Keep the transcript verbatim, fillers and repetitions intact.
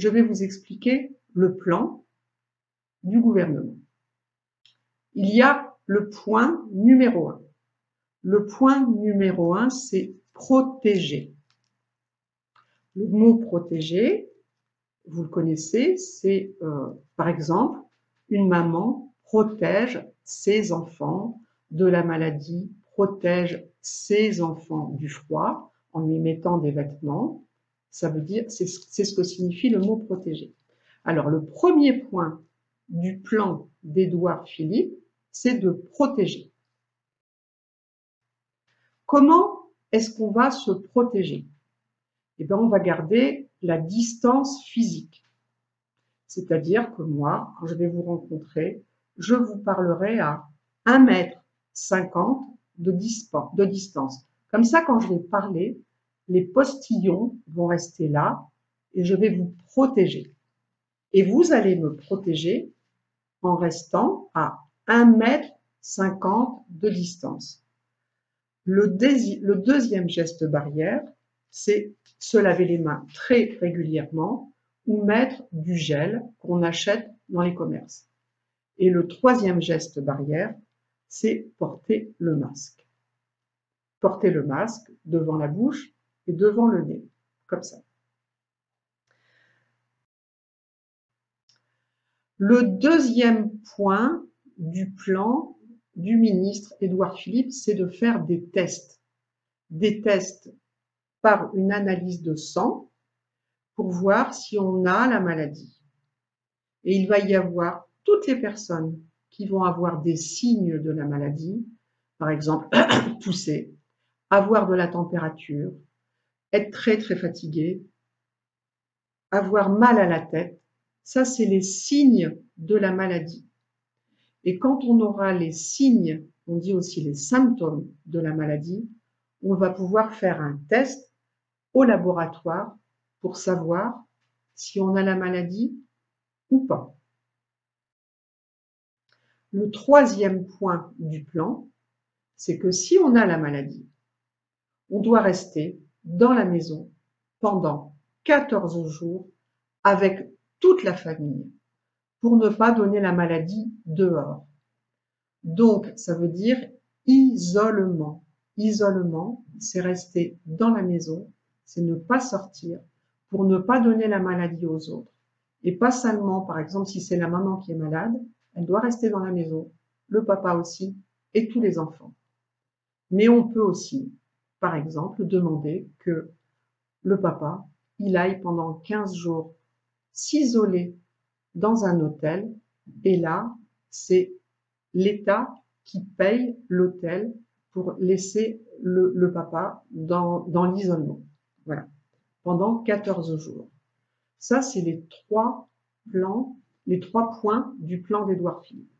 je vais vous expliquer le plan du gouvernement. Il y a le point numéro un. Le point numéro un, c'est protéger. Le mot protéger, vous le connaissez, c'est euh, par exemple une maman protège ses enfants de la maladie, protège ses enfants du froid en lui mettant des vêtements. Ça veut dire, c'est ce que signifie le mot protéger. Alors, le premier point du plan d'Edouard Philippe, c'est de protéger. Comment est-ce qu'on va se protéger? Eh bien, on va garder la distance physique. C'est-à-dire que moi, quand je vais vous rencontrer, je vous parlerai à un mètre cinquante de distance. Comme ça, quand je vais parler, les postillons vont rester là et je vais vous protéger. Et vous allez me protéger en restant à un mètre cinquante de distance. Le, le deuxième geste barrière, c'est se laver les mains très régulièrement ou mettre du gel qu'on achète dans les commerces. Et le troisième geste barrière, c'est porter le masque. Porter le masque devant la bouche et devant le nez, comme ça. Le deuxième point du plan du ministre Edouard Philippe, c'est de faire des tests. Des tests par une analyse de sang pour voir si on a la maladie. Et il va y avoir toutes les personnes qui vont avoir des signes de la maladie, par exemple tousser, avoir de la température, être très très fatigué, avoir mal à la tête, ça c'est les signes de la maladie. Et quand on aura les signes, on dit aussi les symptômes de la maladie, on va pouvoir faire un test au laboratoire pour savoir si on a la maladie ou pas. Le troisième point du plan, c'est que si on a la maladie, on doit rester dans la maison pendant quatorze jours avec toute la famille pour ne pas donner la maladie dehors. Donc, ça veut dire isolement. Isolement, c'est rester dans la maison, c'est ne pas sortir pour ne pas donner la maladie aux autres. Et pas seulement, par exemple, si c'est la maman qui est malade, elle doit rester dans la maison, le papa aussi et tous les enfants. Mais on peut aussi, par exemple, demander que le papa, il aille pendant quinze jours s'isoler dans un hôtel, et là, c'est l'État qui paye l'hôtel pour laisser le, le papa dans, dans l'isolement. Voilà, pendant quatorze jours. Ça, c'est les trois plans, les trois points du plan d'Edouard Philippe.